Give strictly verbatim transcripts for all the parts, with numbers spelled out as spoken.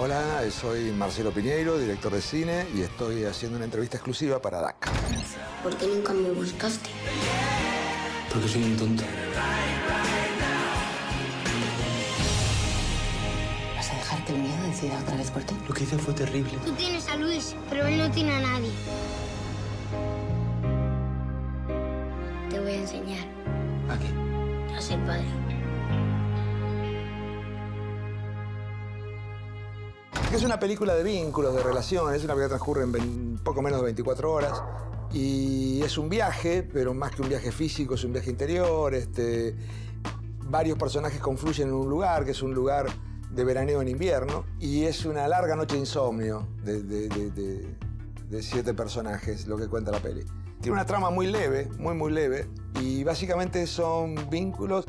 Hola, soy Marcelo Piñeyro, director de cine, y estoy haciendo una entrevista exclusiva para DACA. ¿Por qué nunca me buscaste? Porque soy un tonto. ¿Vas a dejar que el miedo decida otra vez por ti? Lo que hice fue terrible. Tú tienes a Luis, pero él no tiene a nadie. Te voy a enseñar. ¿A qué? A ser padre. Es una película de vínculos, de relaciones, es una película que transcurre en poco menos de veinticuatro horas y es un viaje, pero más que un viaje físico, es un viaje interior. Este, varios personajes confluyen en un lugar, que es un lugar de veraneo en invierno, y es una larga noche de insomnio de, de, de, de, de siete personajes, lo que cuenta la peli. Tiene una trama muy leve, muy, muy leve, y básicamente son vínculos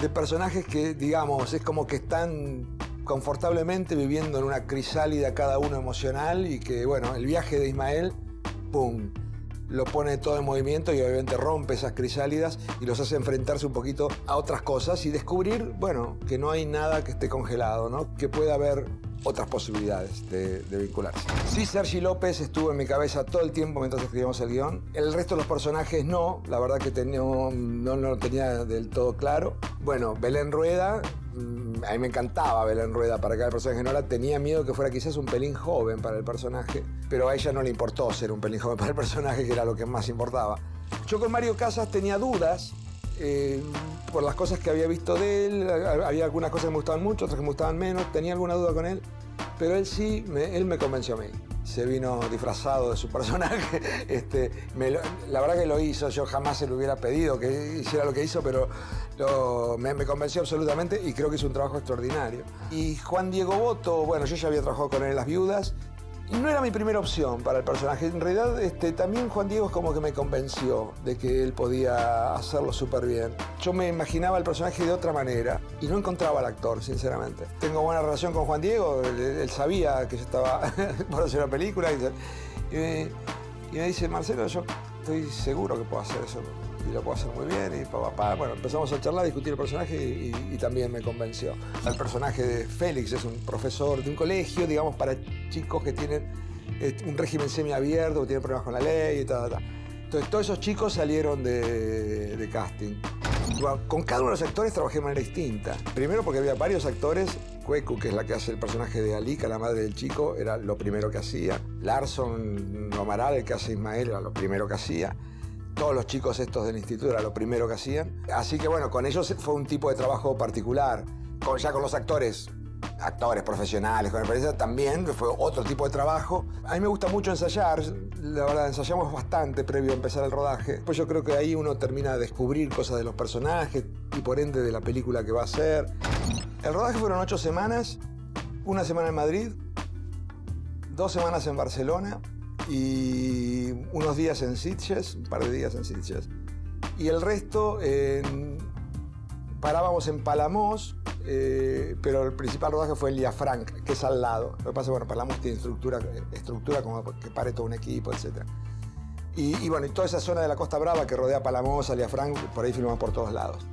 de personajes que, digamos, es como que están confortablemente viviendo en una crisálida cada uno emocional y que, bueno, el viaje de Ismael, pum, lo pone todo en movimiento y obviamente rompe esas crisálidas y los hace enfrentarse un poquito a otras cosas y descubrir, bueno, que no hay nada que esté congelado, ¿no? Que pueda haber otras posibilidades de, de vincularse. Sí, Sergi López estuvo en mi cabeza todo el tiempo mientras escribíamos el guión. El resto de los personajes no, la verdad que ten, no, no lo tenía del todo claro. Bueno, Belén Rueda, a mí me encantaba Belén Rueda para cada personaje, no la tenía miedo que fuera quizás un pelín joven para el personaje, pero a ella no le importó ser un pelín joven para el personaje, que era lo que más importaba. Yo con Mario Casas tenía dudas eh, por las cosas que había visto de él, había algunas cosas que me gustaban mucho, otras que me gustaban menos, tenía alguna duda con él, pero él sí, me, él me convenció a mí. Se vino disfrazado de su personaje, este, me lo, la verdad que lo hizo, yo jamás se lo hubiera pedido que hiciera lo que hizo, pero lo, me, me convenció absolutamente y creo que hizo un trabajo extraordinario. Y Juan Diego Botto, bueno, yo ya había trabajado con él en Las Viudas, y no era mi primera opción para el personaje, en realidad este, también Juan Diego es como que me convenció de que él podía hacerlo súper bien. Yo me imaginaba el personaje de otra manera y no encontraba al actor, sinceramente. Tengo buena relación con Juan Diego, él, él sabía que yo estaba por hacer una película y, y, y me dice, Marcelo, yo estoy seguro que puedo hacer eso y lo puedo hacer muy bien y pa, pa, pa. Bueno, empezamos a charlar, a discutir el personaje y, y, y también me convenció. El personaje de Félix es un profesor de un colegio, digamos, para chicos que tienen eh, un régimen semiabierto, que tienen problemas con la ley y tal, tal. Entonces, todos esos chicos salieron de, de casting. Bueno, con cada uno de los actores trabajé de manera distinta. Primero porque había varios actores. Cuecu, que es la que hace el personaje de Alika, la madre del chico, era lo primero que hacía. Larson, Amaral, el que hace Ismael, era lo primero que hacía. Todos los chicos estos del instituto era lo primero que hacían. Así que bueno, con ellos fue un tipo de trabajo particular. Con, ya con los actores, actores profesionales, con experiencia, también fue otro tipo de trabajo. A mí me gusta mucho ensayar, la verdad, ensayamos bastante previo a empezar el rodaje. Pues yo creo que ahí uno termina de descubrir cosas de los personajes y por ende de la película que va a hacer. El rodaje fueron ocho semanas, una semana en Madrid, dos semanas en Barcelona, y unos días en Sitges, un par de días en Sitges. Y el resto eh, parábamos en Palamós, eh, pero el principal rodaje fue en Llafranc, que es al lado. Lo que pasa es que bueno, Palamós tiene estructura, estructura como que pare todo un equipo, etcétera. Y, y bueno, y toda esa zona de la Costa Brava que rodea Palamós, a Llafranc, por ahí filmamos por todos lados.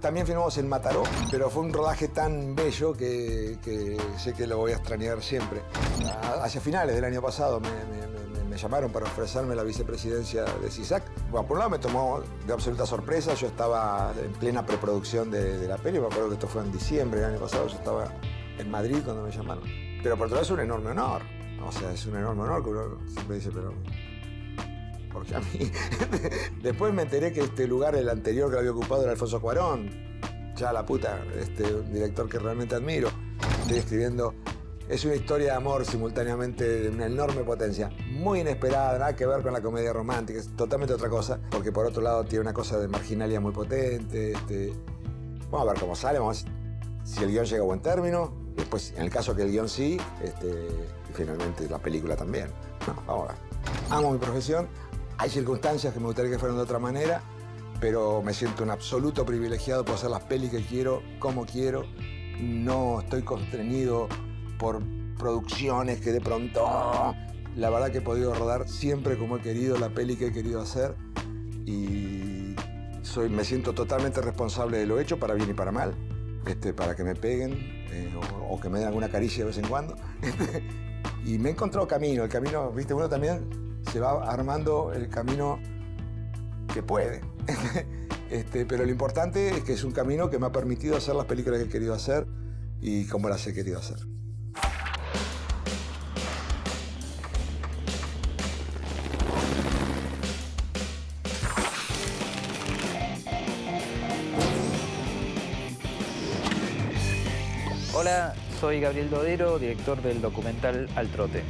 También filmamos en Mataró, pero fue un rodaje tan bello que, que sé que lo voy a extrañar siempre. Hacia finales del año pasado me, me, me, me llamaron para ofrecerme la vicepresidencia de CISAC. Bueno, por un lado me tomó de absoluta sorpresa, yo estaba en plena preproducción de, de la peli, me acuerdo que esto fue en diciembre del año pasado, yo estaba en Madrid cuando me llamaron. Pero por otro lado es un enorme honor, o sea, es un enorme honor que uno siempre dice, pero... Porque a mí... Después me enteré que este lugar, el anterior que lo había ocupado, era Alfonso Cuarón. Ya la puta, este, un director que realmente admiro. Estoy escribiendo... Es una historia de amor simultáneamente de una enorme potencia. Muy inesperada, nada que ver con la comedia romántica. Es totalmente otra cosa. Porque por otro lado tiene una cosa de marginalia muy potente. Este... Vamos a ver cómo sale, vamos a ver si el guión llega a buen término. Después, en el caso que el guión sí, este... finalmente la película también. No, vamos a ver. Amo mi profesión. Hay circunstancias que me gustaría que fueran de otra manera, pero me siento un absoluto privilegiado por hacer las pelis que quiero, como quiero. No estoy constreñido por producciones que de pronto... La verdad que he podido rodar siempre como he querido, la peli que he querido hacer. Y soy, me siento totalmente responsable de lo hecho, para bien y para mal. este, para que me peguen eh, o, o que me den alguna caricia de vez en cuando. Este, y me he encontrado camino, el camino, viste, uno también se va armando el camino que puede. Este, pero lo importante es que es un camino que me ha permitido hacer las películas que he querido hacer y como las he querido hacer. Hola, soy Gabriel Dodero, director del documental Al Trote.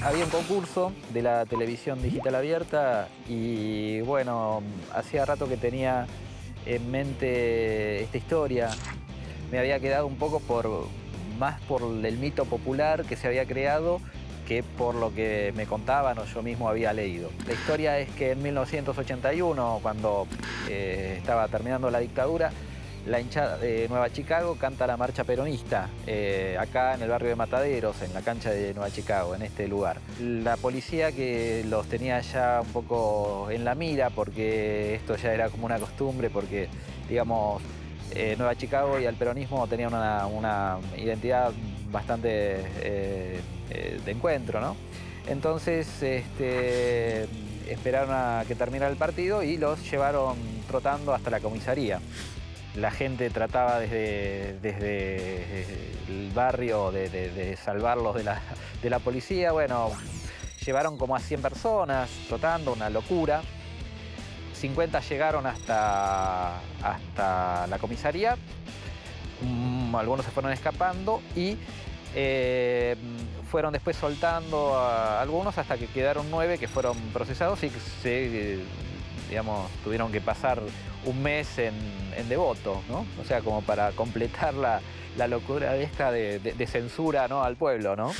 Había un concurso de la televisión digital abierta y, bueno, hacía rato que tenía en mente esta historia. Me había quedado un poco por, más por el mito popular que se había creado que por lo que me contaban o yo mismo había leído. La historia es que en mil novecientos ochenta y uno, cuando eh, estaba terminando la dictadura, la hinchada de Nueva Chicago canta la marcha peronista, eh, acá en el barrio de Mataderos, en la cancha de Nueva Chicago, en este lugar. La policía, que los tenía ya un poco en la mira, porque esto ya era como una costumbre, porque, digamos, eh, Nueva Chicago y el peronismo tenían una, una identidad bastante eh, eh, de encuentro, ¿no? Entonces, este, esperaron a que terminara el partido y los llevaron trotando hasta la comisaría. La gente trataba desde, desde el barrio de, de, de salvarlos de la, de la policía. Bueno, llevaron como a cien personas trotando, una locura. cincuenta llegaron hasta, hasta la comisaría. Algunos se fueron escapando y eh, fueron después soltando a algunos hasta que quedaron nueve que fueron procesados y se, digamos, tuvieron que pasar un mes en, en Devoto, ¿no? O sea, como para completar la, la locura esta de, de, de censura, ¿no?, al pueblo, ¿no?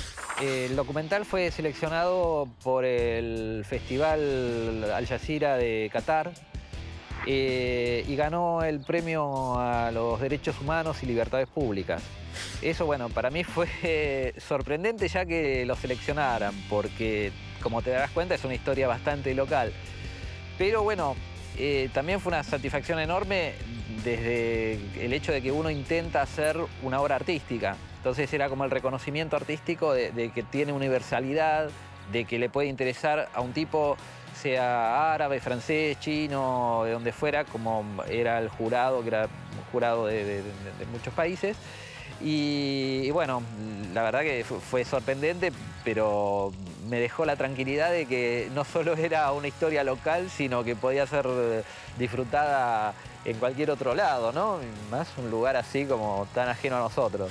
El documental fue seleccionado por el Festival Al Jazeera de Qatar eh, y ganó el premio a los derechos humanos y libertades públicas. Eso, bueno, para mí fue eh, sorprendente ya que lo seleccionaran, porque, como te darás cuenta, es una historia bastante local. Pero, bueno, Eh, también fue una satisfacción enorme desde el hecho de que uno intenta hacer una obra artística. Entonces era como el reconocimiento artístico de, de que tiene universalidad, de que le puede interesar a un tipo, sea árabe, francés, chino, de donde fuera, como era el jurado, que era un jurado de, de, de, de muchos países. Y, y bueno, la verdad que fue, fue sorprendente, pero me dejó la tranquilidad de que no solo era una historia local, sino que podía ser disfrutada en cualquier otro lado, ¿no? Más un lugar así como tan ajeno a nosotros.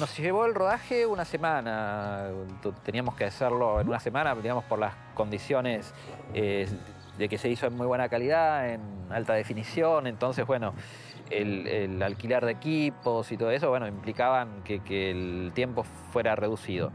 Nos llevó el rodaje una semana. Teníamos que hacerlo en una semana, digamos, por las condiciones eh, de que se hizo en muy buena calidad, en alta definición. Entonces, bueno, el, el alquilar de equipos y todo eso, bueno, implicaban que, que el tiempo fuera reducido.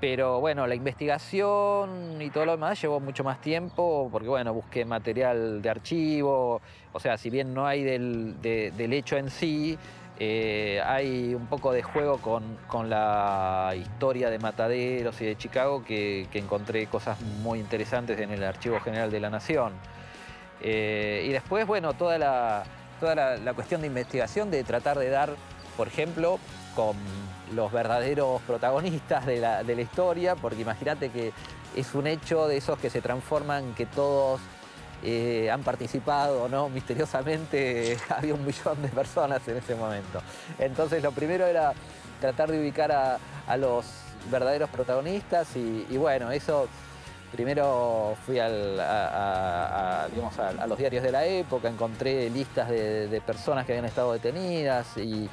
Pero bueno, la investigación y todo lo demás llevó mucho más tiempo porque, bueno, busqué material de archivo. O sea, si bien no hay del, de, del hecho en sí, eh, hay un poco de juego con, con la historia de Mataderos y de Chicago que, que encontré cosas muy interesantes en el Archivo General de la Nación. Eh, y después, bueno, toda, la, toda la, la cuestión de investigación, de tratar de dar, por ejemplo, con los verdaderos protagonistas de la, de la historia, porque imagínate que es un hecho de esos que se transforman, que todos eh, han participado, ¿no? Misteriosamente había un millón de personas en ese momento. Entonces lo primero era tratar de ubicar a, a los verdaderos protagonistas y, y bueno, eso. Primero fui al, a, a, a, digamos, a, a los diarios de la época, encontré listas de, de personas que habían estado detenidas y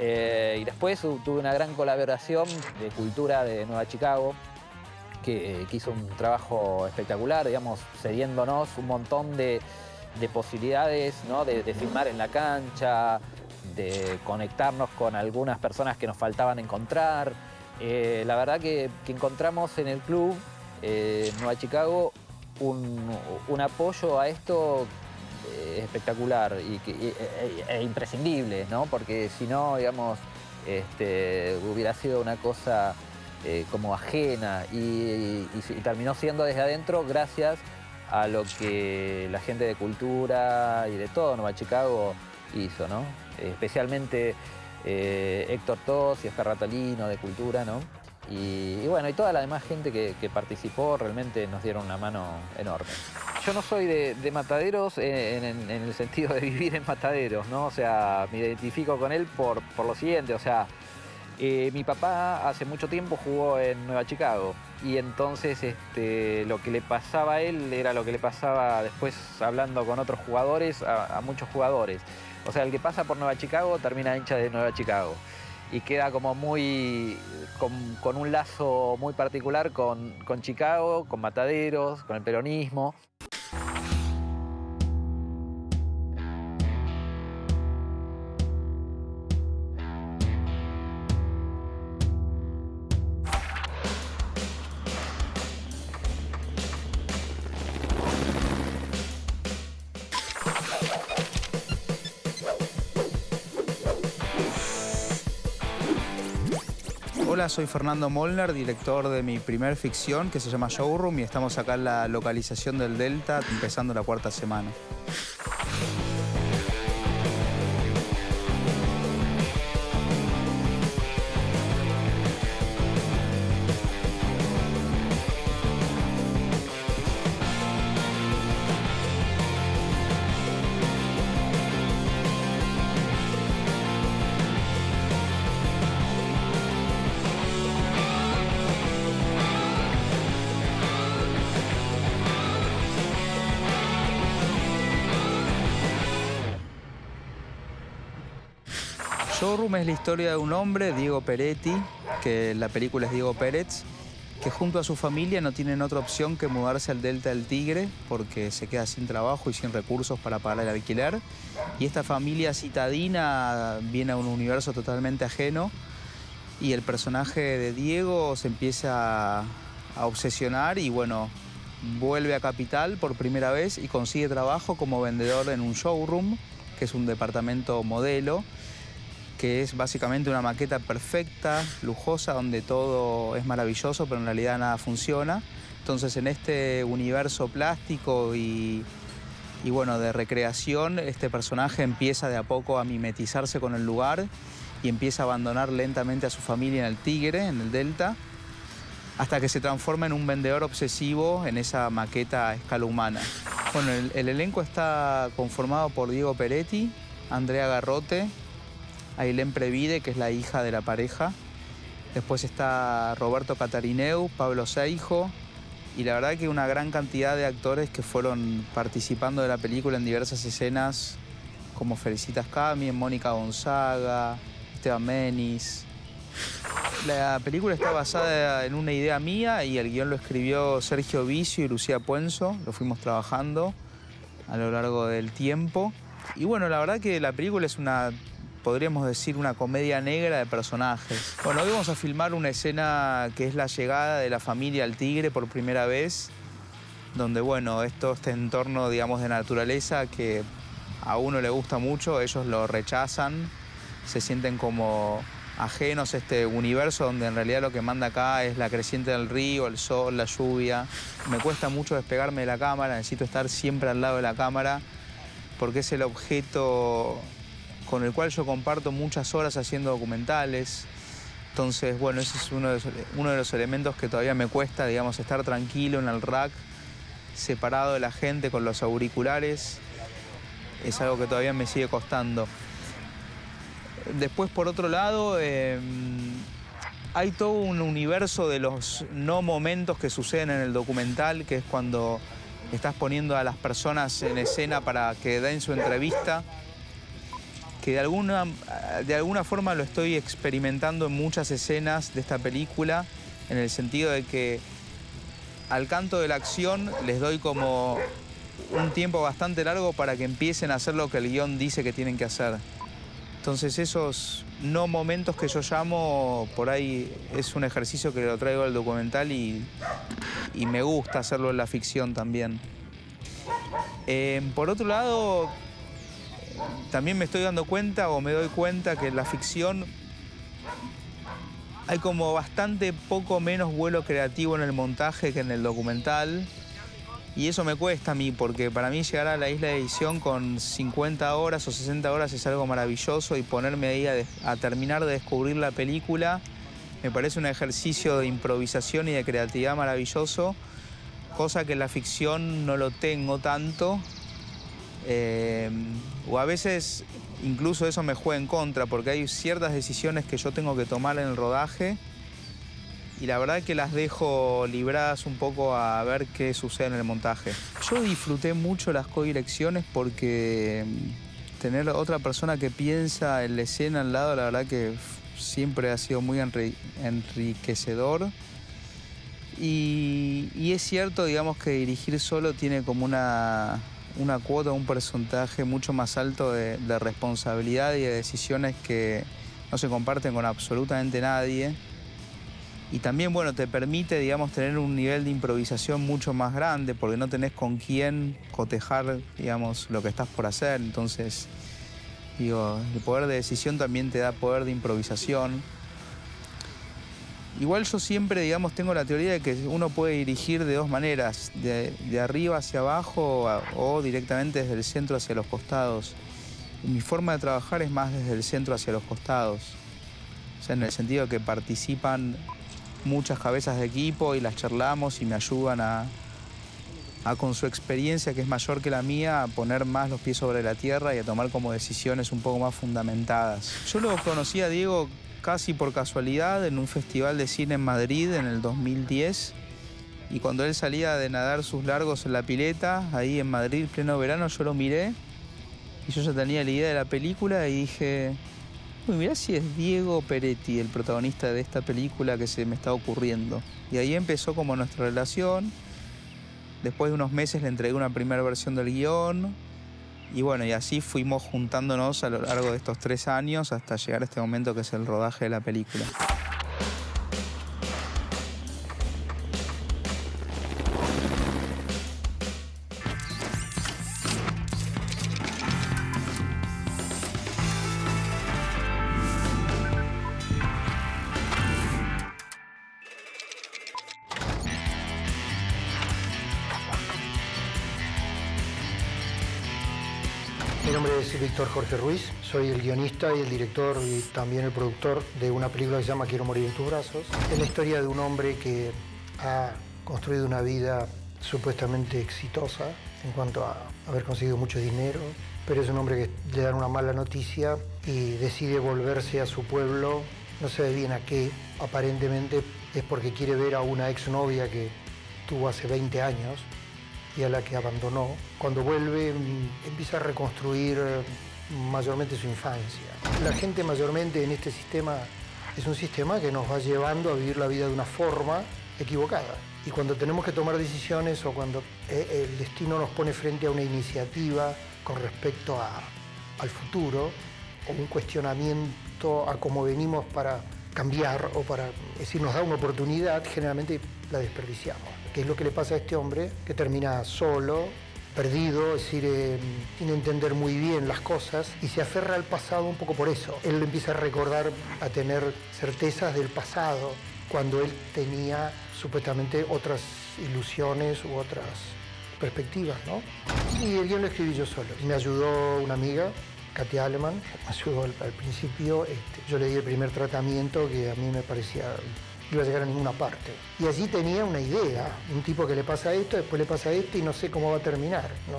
Eh, y después tuve una gran colaboración de Cultura de Nueva Chicago, que, que hizo un trabajo espectacular, digamos, cediéndonos un montón de, de posibilidades, ¿no?, de, de filmar en la cancha, de conectarnos con algunas personas que nos faltaban encontrar. Eh, la verdad que, que encontramos en el club eh, Nueva Chicago un, un apoyo a esto espectacular y, que, y e, e imprescindible, ¿no? Porque si no, digamos, este, hubiera sido una cosa eh, como ajena y, y, y, y terminó siendo desde adentro gracias a lo que la gente de cultura y de todo Nueva Chicago hizo, ¿no? Especialmente eh, Héctor Tos y Esperratalino de cultura, ¿no? Y, y bueno, y toda la demás gente que, que participó realmente nos dieron una mano enorme. Yo no soy de, de Mataderos en, en, en el sentido de vivir en Mataderos, ¿no? O sea, me identifico con él por, por lo siguiente, o sea, eh, mi papá hace mucho tiempo jugó en Nueva Chicago y entonces este, lo que le pasaba a él era lo que le pasaba después hablando con otros jugadores, a, a muchos jugadores. O sea, el que pasa por Nueva Chicago termina hincha de Nueva Chicago y queda como muy... Con, con un lazo muy particular con, con Chicago, con Mataderos, con el peronismo. Hola, soy Fernando Molnar, director de mi primer ficción que se llama Showroom y estamos acá en la localización del Delta empezando la cuarta semana. Showroom es la historia de un hombre, Diego Peretti, que la película es Diego Pérez, que junto a su familia no tienen otra opción que mudarse al Delta del Tigre porque se queda sin trabajo y sin recursos para pagar el alquiler. Y esta familia citadina viene a un universo totalmente ajeno y el personaje de Diego se empieza a obsesionar y bueno, vuelve a Capital por primera vez y consigue trabajo como vendedor en un showroom, que es un departamento modelo, que es básicamente una maqueta perfecta, lujosa, donde todo es maravilloso, pero en realidad nada funciona. Entonces, en este universo plástico y, y bueno, de recreación, este personaje empieza de a poco a mimetizarse con el lugar y empieza a abandonar lentamente a su familia en el Tigre, en el Delta, hasta que se transforma en un vendedor obsesivo en esa maqueta a escala humana. Bueno, el, el elenco está conformado por Diego Peretti, Andrea Garrote, Ailén Previde, que es la hija de la pareja. Después está Roberto Catarineu, Pablo Seijo. Y la verdad que una gran cantidad de actores que fueron participando de la película en diversas escenas, como Felicitas Camien, Mónica Gonzaga, Esteban Menis. La película está basada en una idea mía y el guión lo escribió Sergio Vicio y Lucía Puenzo. Lo fuimos trabajando a lo largo del tiempo. Y bueno, la verdad que la película es una... podríamos decir una comedia negra de personajes. Bueno, hoy vamos a filmar una escena que es la llegada de la familia al Tigre por primera vez, donde, bueno, esto, este entorno, digamos, de naturaleza que a uno le gusta mucho, ellos lo rechazan, se sienten como ajenos a este universo donde en realidad lo que manda acá es la creciente del río, el sol, la lluvia. Me cuesta mucho despegarme de la cámara, necesito estar siempre al lado de la cámara porque es el objeto con el cual yo comparto muchas horas haciendo documentales. Entonces, bueno, ese es uno de, uno de los elementos que todavía me cuesta, digamos, estar tranquilo en el rack, separado de la gente con los auriculares. Es algo que todavía me sigue costando. Después, por otro lado, eh, hay todo un universo de los no momentos que suceden en el documental, que es cuando estás poniendo a las personas en escena para que den su entrevista, que de alguna, de alguna forma lo estoy experimentando en muchas escenas de esta película, en el sentido de que al canto de la acción les doy como un tiempo bastante largo para que empiecen a hacer lo que el guión dice que tienen que hacer. Entonces esos no momentos que yo llamo, por ahí es un ejercicio que lo traigo al documental y, y me gusta hacerlo en la ficción también. Eh, por otro lado, también me estoy dando cuenta o me doy cuenta que en la ficción hay como bastante poco menos vuelo creativo en el montaje que en el documental. Y eso me cuesta a mí, porque para mí llegar a la isla de edición con cincuenta horas o sesenta horas es algo maravilloso, y ponerme ahí a, de, a terminar de descubrir la película me parece un ejercicio de improvisación y de creatividad maravilloso, cosa que en la ficción no lo tengo tanto. Eh, o a veces incluso eso me juega en contra, porque hay ciertas decisiones que yo tengo que tomar en el rodaje y la verdad que las dejo libradas un poco a ver qué sucede en el montaje. Yo disfruté mucho las codirecciones, porque tener otra persona que piensa en la escena al lado, la verdad que siempre ha sido muy enriquecedor. Y, y es cierto, digamos, que dirigir solo tiene como una, una cuota, un porcentaje mucho más alto de, de responsabilidad y de decisiones que no se comparten con absolutamente nadie. Y también, bueno, te permite, digamos, tener un nivel de improvisación mucho más grande, porque no tenés con quién cotejar, digamos, lo que estás por hacer. Entonces, digo, el poder de decisión también te da poder de improvisación. Igual yo siempre, digamos, tengo la teoría de que uno puede dirigir de dos maneras, de, de arriba hacia abajo o directamente desde el centro hacia los costados. Y mi forma de trabajar es más desde el centro hacia los costados. O sea, en el sentido que participan muchas cabezas de equipo y las charlamos y me ayudan a, a, con su experiencia, que es mayor que la mía, a poner más los pies sobre la tierra y a tomar como decisiones un poco más fundamentadas. Yo lo conocí a Diego casi por casualidad en un festival de cine en Madrid en el dos mil diez, y cuando él salía de nadar sus largos en la pileta, ahí en Madrid, pleno verano, yo lo miré y yo ya tenía la idea de la película y dije... Uy, mirá si es Diego Peretti, el protagonista de esta película que se me está ocurriendo. Y ahí empezó como nuestra relación. Después de unos meses le entregué una primera versión del guión. Y bueno, y así fuimos juntándonos a lo largo de estos tres años hasta llegar a este momento que es el rodaje de la película. Jorge Ruiz, soy el guionista y el director y también el productor de una película que se llama Quiero morir en tus brazos. Es la historia de un hombre que ha construido una vida supuestamente exitosa en cuanto a haber conseguido mucho dinero, pero es un hombre que le dan una mala noticia y decide volverse a su pueblo, no sabe bien a qué, aparentemente es porque quiere ver a una exnovia que tuvo hace veinte años y a la que abandonó. Cuando vuelve empieza a reconstruir mayormente su infancia. La gente mayormente en este sistema es un sistema que nos va llevando a vivir la vida de una forma equivocada. Y cuando tenemos que tomar decisiones o cuando el destino nos pone frente a una iniciativa con respecto a, al futuro, o un cuestionamiento a cómo venimos para cambiar o para, es decir, nos da una oportunidad, generalmente la desperdiciamos. Que es lo que le pasa a este hombre que termina solo, perdido, es decir, eh, sin entender muy bien las cosas, y se aferra al pasado un poco por eso. Él empieza a recordar, a tener certezas del pasado, cuando él tenía supuestamente otras ilusiones u otras perspectivas, ¿no? Y el guión lo escribí yo solo. Me ayudó una amiga, Katy Aleman, me ayudó al, al principio. Este, yo le di el primer tratamiento que a mí me parecía... iba a llegar a ninguna parte. Y allí tenía una idea, un tipo que le pasa esto, después le pasa esto y no sé cómo va a terminar, ¿no?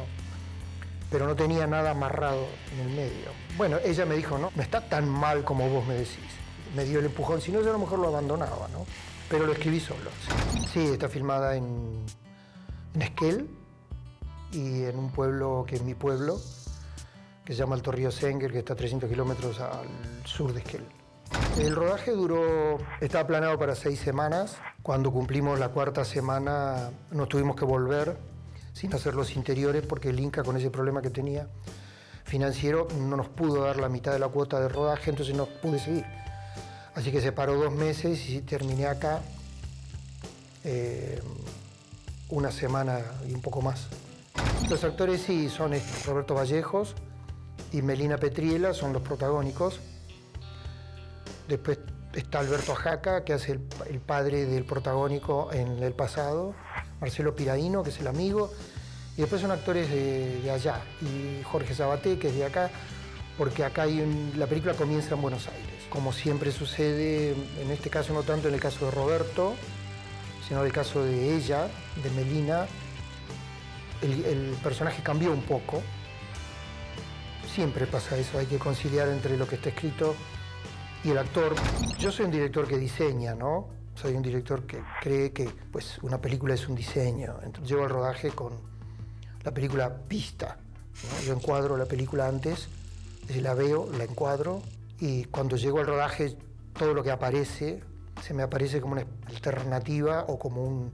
Pero no tenía nada amarrado en el medio. Bueno, ella me dijo, no, no está tan mal como vos me decís. Me dio el empujón, si no yo a lo mejor lo abandonaba, ¿no? Pero lo escribí solo. Sí, está filmada en, en Esquel y en un pueblo que es mi pueblo, que se llama Alto Río Senger, que está a trescientos kilómetros al sur de Esquel. El rodaje duró, estaba planeado para seis semanas. Cuando cumplimos la cuarta semana nos tuvimos que volver sin hacer los interiores porque el Inca, con ese problema que tenía, financiero no nos pudo dar la mitad de la cuota de rodaje, entonces no pude seguir. Así que se paró dos meses y terminé acá eh, una semana y un poco más. Los actores sí son estos, Roberto Vallejos y Melina Petriela son los protagónicos. Después está Alberto Ajaca, que hace el, el padre del protagónico en el pasado, Marcelo Piraíno, que es el amigo, y después son actores de, de allá, y Jorge Sabaté, que es de acá, porque acá hay un, la película comienza en Buenos Aires. Como siempre sucede, en este caso no tanto en el caso de Roberto, sino en el caso de ella, de Melina, el, el personaje cambió un poco. Siempre pasa eso, hay que conciliar entre lo que está escrito y el actor. Yo soy un director que diseña, ¿no? Soy un director que cree que pues, una película es un diseño. Entonces, llevo el rodaje con la película vista, ¿no? Yo encuadro la película antes, la veo, la encuadro, y cuando llego al rodaje, todo lo que aparece, se me aparece como una alternativa o como un,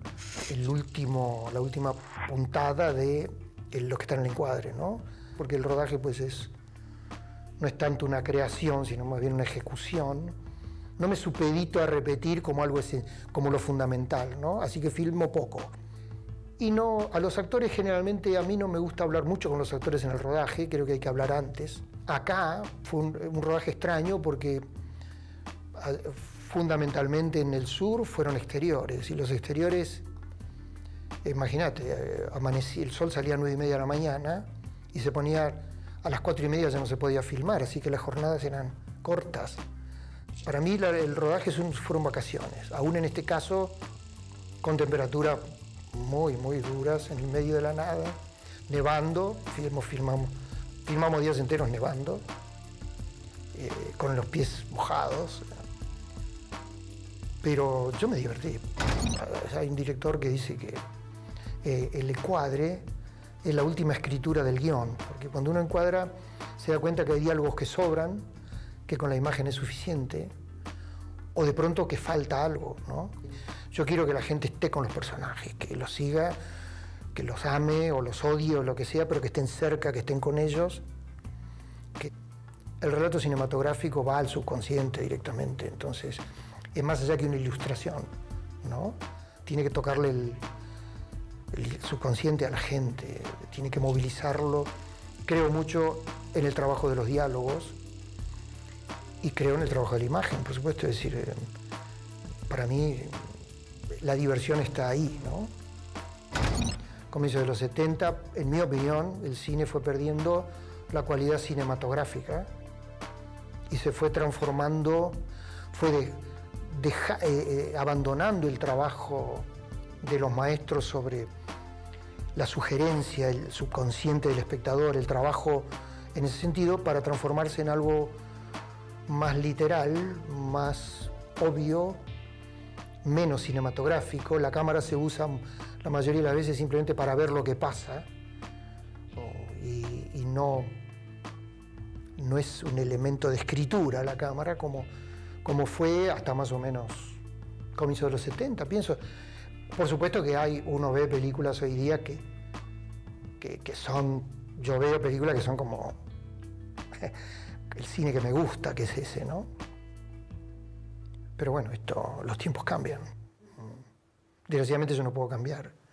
el último, la última puntada de lo que está en el encuadre, ¿no? Porque el rodaje, pues, es... no es tanto una creación, sino más bien una ejecución. No me supedito a repetir como algo ese, como lo fundamental, ¿no? Así que filmo poco. Y no, a los actores generalmente, a mí no me gusta hablar mucho con los actores en el rodaje, creo que hay que hablar antes. Acá fue un, un rodaje extraño porque a, fundamentalmente en el sur fueron exteriores, y los exteriores, imagínate, amanecí, el sol salía a nueve y media de la mañana y se ponía... a las cuatro y media ya no se podía filmar, así que las jornadas eran cortas. Para mí la, el rodaje son, fueron vacaciones, aún en este caso con temperaturas muy, muy duras, en el medio de la nada, nevando, filmo, filmamos, filmamos días enteros nevando, eh, con los pies mojados. Pero yo me divertí. Hay un director que dice que eh, el encuadre es la última escritura del guión, porque cuando uno encuadra se da cuenta que hay diálogos que sobran, que con la imagen es suficiente, o de pronto que falta algo, ¿no? Yo quiero que la gente esté con los personajes, que los siga, que los ame o los odie o lo que sea, pero que estén cerca, que estén con ellos. Que el relato cinematográfico va al subconsciente directamente, entonces es más allá que una ilustración, ¿no? Tiene que tocarle el... el subconsciente a la gente, tiene que movilizarlo. Creo mucho en el trabajo de los diálogos y creo en el trabajo de la imagen, por supuesto. Es decir, para mí la diversión está ahí, ¿no? Comienzo de los setenta, en mi opinión, el cine fue perdiendo la cualidad cinematográfica y se fue transformando, fue de, deja, eh, eh, abandonando el trabajo de los maestros sobre la sugerencia, el subconsciente del espectador, el trabajo en ese sentido, para transformarse en algo más literal, más obvio, menos cinematográfico. La cámara se usa la mayoría de las veces simplemente para ver lo que pasa, y, y no, no es un elemento de escritura la cámara, como, como fue hasta más o menos comienzo de los setenta, pienso. Por supuesto que hay, uno ve películas hoy día que, que, que son, yo veo películas que son como el cine que me gusta, que es ese, ¿no? Pero bueno, esto, los tiempos cambian. Desgraciadamente yo no puedo cambiar.